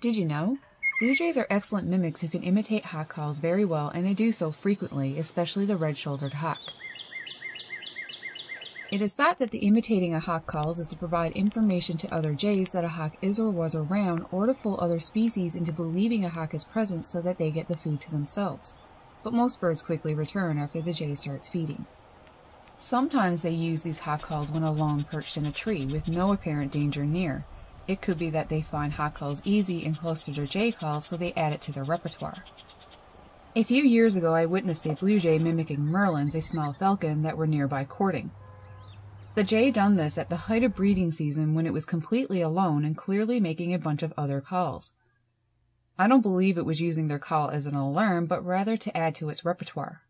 Did you know? Blue Jays are excellent mimics who can imitate hawk calls very well, and they do so frequently, especially the red-shouldered hawk. It is thought that the imitating a hawk calls is to provide information to other jays that a hawk is or was around, or to fool other species into believing a hawk is present so that they get the food to themselves. But most birds quickly return after the jay starts feeding. Sometimes they use these hawk calls when alone perched in a tree, with no apparent danger near. It could be that they find hawk calls easy and close to their jay calls, so they add it to their repertoire. A few years ago, I witnessed a blue jay mimicking merlins, a small falcon, that were nearby courting. The jay done this at the height of breeding season when it was completely alone and clearly making a bunch of other calls. I don't believe it was using their call as an alarm, but rather to add to its repertoire.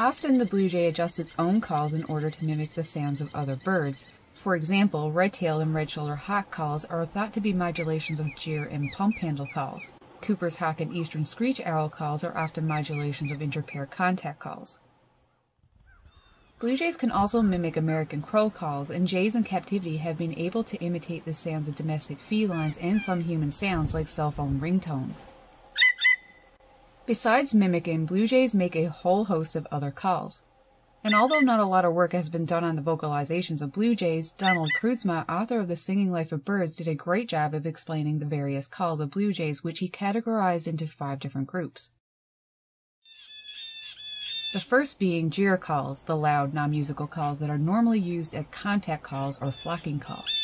Often the blue jay adjusts its own calls in order to mimic the sounds of other birds. For example, red-tailed and red-shouldered hawk calls are thought to be modulations of jeer and pump-handle calls. Cooper's hawk and eastern screech owl calls are often modulations of interpair contact calls. Blue jays can also mimic American crow calls, and jays in captivity have been able to imitate the sounds of domestic felines and some human sounds like cell phone ringtones. Besides mimicking, blue jays make a whole host of other calls. And although not a lot of work has been done on the vocalizations of blue jays, Donald Kroodsma, author of The Singing Life of Birds, did a great job of explaining the various calls of blue jays, which he categorized into 5 different groups. The first being jeer calls, the loud, non-musical calls that are normally used as contact calls or flocking calls.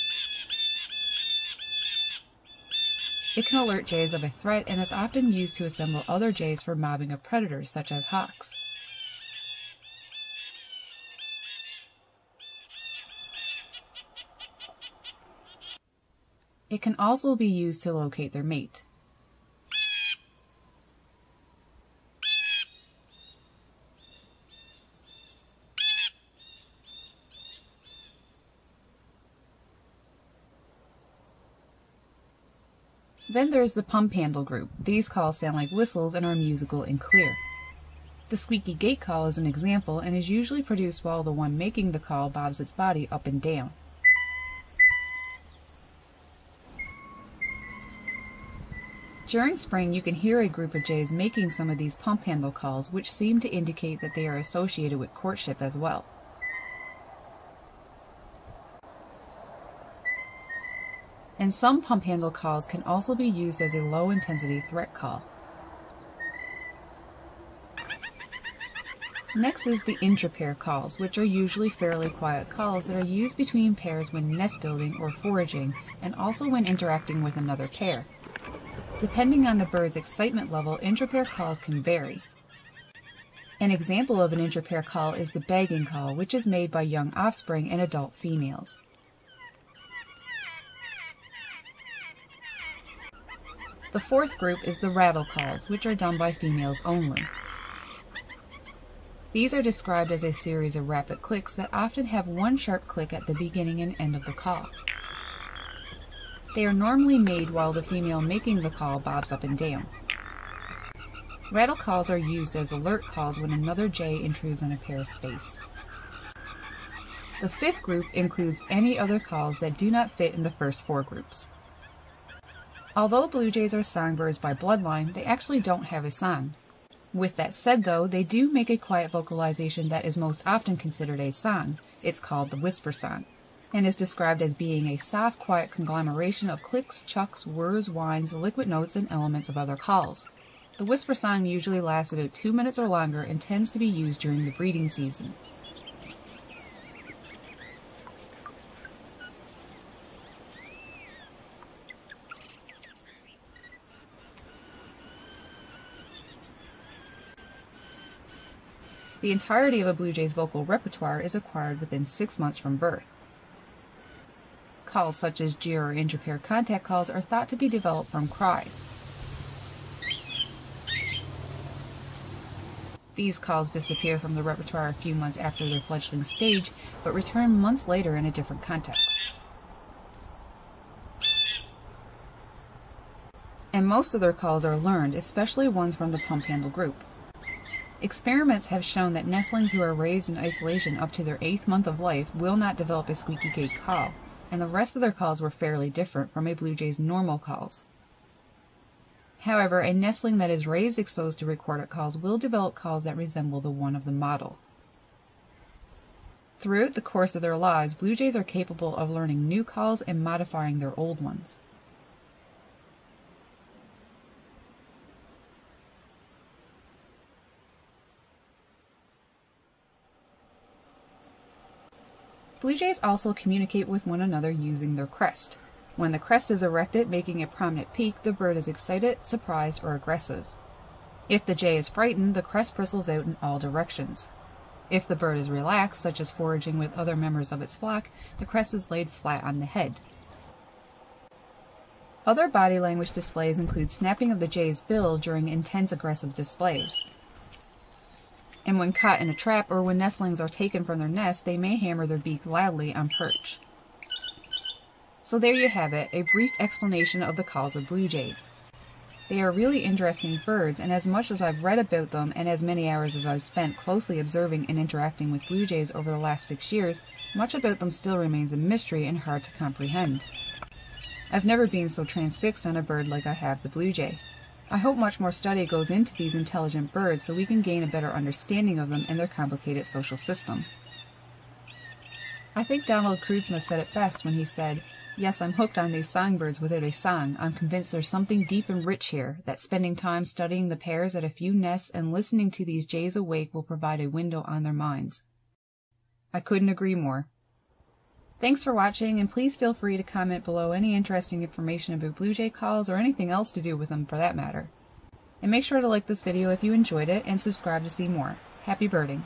It can alert jays of a threat and is often used to assemble other jays for mobbing of predators, such as hawks. It can also be used to locate their mate. Then there's the pump handle group. These calls sound like whistles and are musical and clear. The squeaky gate call is an example and is usually produced while the one making the call bobs its body up and down. During spring, you can hear a group of jays making some of these pump handle calls, which seem to indicate that they are associated with courtship as well. And some pump handle calls can also be used as a low-intensity threat call. Next is the intrapair calls, which are usually fairly quiet calls that are used between pairs when nest building or foraging, and also when interacting with another pair. Depending on the bird's excitement level, intrapair calls can vary. An example of an intrapair call is the bagging call, which is made by young offspring and adult females. The fourth group is the rattle calls, which are done by females only. These are described as a series of rapid clicks that often have one sharp click at the beginning and end of the call. They are normally made while the female making the call bobs up and down. Rattle calls are used as alert calls when another jay intrudes on a pair's space. The fifth group includes any other calls that do not fit in the first 4 groups. Although blue jays are songbirds by bloodline, they actually don't have a song. With that said, though, they do make a quiet vocalization that is most often considered a song. It's called the whisper song, and is described as being a soft, quiet conglomeration of clicks, chucks, whirs, whines, liquid notes, and elements of other calls. The whisper song usually lasts about 2 minutes or longer and tends to be used during the breeding season. The entirety of a blue jay's vocal repertoire is acquired within 6 months from birth. Calls such as jeer or interpair contact calls are thought to be developed from cries. These calls disappear from the repertoire a few months after their fledgling stage, but return months later in a different context. and most of their calls are learned, especially ones from the pump handle group. Experiments have shown that nestlings who are raised in isolation up to their 8th month of life will not develop a squeaky gait call, and the rest of their calls were fairly different from a blue jay's normal calls. However, a nestling that is raised exposed to recorded calls will develop calls that resemble the one of the model. Throughout the course of their lives, blue jays are capable of learning new calls and modifying their old ones. Blue jays also communicate with one another using their crest. When the crest is erected, making a prominent peak, the bird is excited, surprised, or aggressive. If the jay is frightened, the crest bristles out in all directions. If the bird is relaxed, such as foraging with other members of its flock, the crest is laid flat on the head. Other body language displays include snapping of the jay's bill during intense aggressive displays. And when caught in a trap or when nestlings are taken from their nest, they may hammer their beak loudly on perch. So there you have it, a brief explanation of the calls of blue jays. They are really interesting birds, and as much as I've read about them and as many hours as I've spent closely observing and interacting with blue jays over the last 6 years, much about them still remains a mystery and hard to comprehend. I've never been so transfixed on a bird like I have the blue jay. I hope much more study goes into these intelligent birds so we can gain a better understanding of them and their complicated social system. I think Donald Kroodsma said it best when he said, "Yes, I'm hooked on these songbirds without a song. I'm convinced there's something deep and rich here, that spending time studying the pairs at a few nests and listening to these jays awake will provide a window on their minds." I couldn't agree more. Thanks for watching, and please feel free to comment below any interesting information about blue jay calls or anything else to do with them for that matter. And make sure to like this video if you enjoyed it and subscribe to see more. Happy birding!